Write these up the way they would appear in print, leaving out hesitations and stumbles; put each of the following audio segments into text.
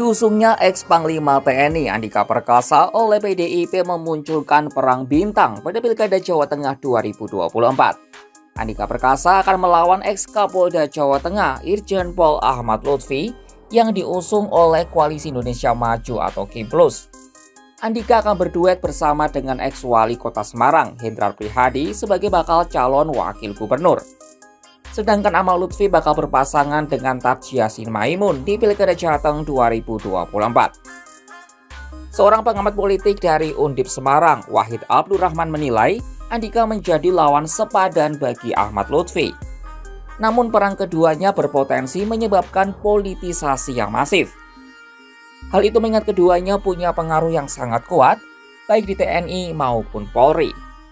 Diusungnya ex-Panglima TNI Andika Perkasa oleh PDIP memunculkan perang bintang pada Pilkada Jawa Tengah 2024. Andika Perkasa akan melawan ex-Kapolda Jawa Tengah Irjen Pol Ahmad Luthfi yang diusung oleh Koalisi Indonesia Maju atau Kim Plus. Andika akan berduet bersama dengan ex-Wali Kota Semarang Hendrar Prihadi sebagai bakal calon wakil gubernur. Sedangkan Ahmad Luthfi bakal berpasangan dengan Taj Yasin Maimun di Pilkada Jawa Tengah 2024. Seorang pengamat politik dari Undip Semarang, Wahid Abdul Rahman menilai Andika menjadi lawan sepadan bagi Ahmad Luthfi. Namun perang keduanya berpotensi menyebabkan politisasi yang masif. Hal itu mengingat keduanya punya pengaruh yang sangat kuat, baik di TNI maupun Polri.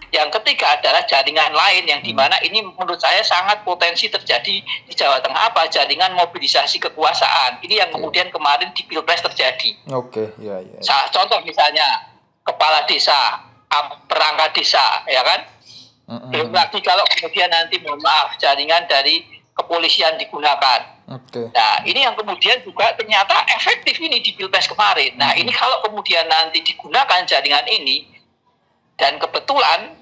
Yang ketiga adalah jaringan lain yang dimana ini menurut saya sangat potensi terjadi di Jawa Tengah, apa jaringan mobilisasi kekuasaan ini yang kemudian kemarin di Pilpres terjadi. Contoh misalnya kepala desa, perangkat desa, ya kan. Belum lagi kalau kemudian nanti mohon maaf jaringan dari kepolisian digunakan. Nah ini yang kemudian juga ternyata efektif ini di Pilpres kemarin. Nah ini kalau kemudian nanti digunakan jaringan ini, dan kebetulan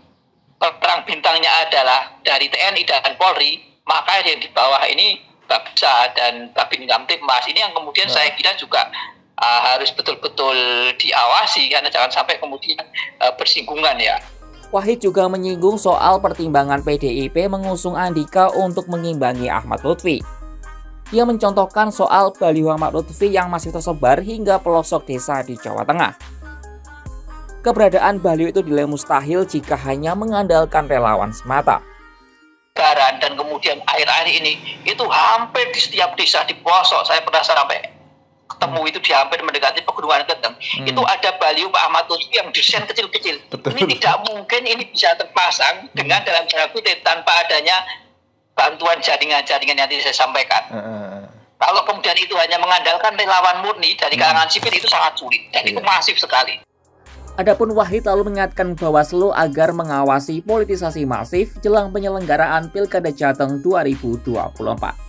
perang bintangnya adalah dari TNI dan Polri, maka yang di bawah ini Babsa dan Babinkamtibmas ini yang kemudian saya kira juga harus betul-betul diawasi, karena jangan sampai kemudian bersinggungan ya. Wahid juga menyinggung soal pertimbangan PDIP mengusung Andika untuk mengimbangi Ahmad Luthfi. Dia mencontohkan soal baliho Ahmad Luthfi yang masih tersebar hingga pelosok desa di Jawa Tengah. Keberadaan baliho itu dinilai mustahil jika hanya mengandalkan relawan semata. Baran dan kemudian akhir-akhir ini itu hampir di setiap desa di pelosok. Saya pernah sampai ketemu itu di hampir mendekati pegunungan Keteng. Itu ada baliho Pak Ahmad Luthfi yang desain kecil-kecil. Ini tidak mungkin ini bisa terpasang dengan dalam tanda kutip tanpa adanya bantuan jaringan-jaringan yang tadi saya sampaikan. Kalau kemudian itu hanya mengandalkan relawan murni dari kalangan sipil itu sangat sulit dan itu masif sekali. Adapun Wahid lalu mengingatkan Bawaslu agar mengawasi politisasi masif jelang penyelenggaraan Pilkada Jateng 2024.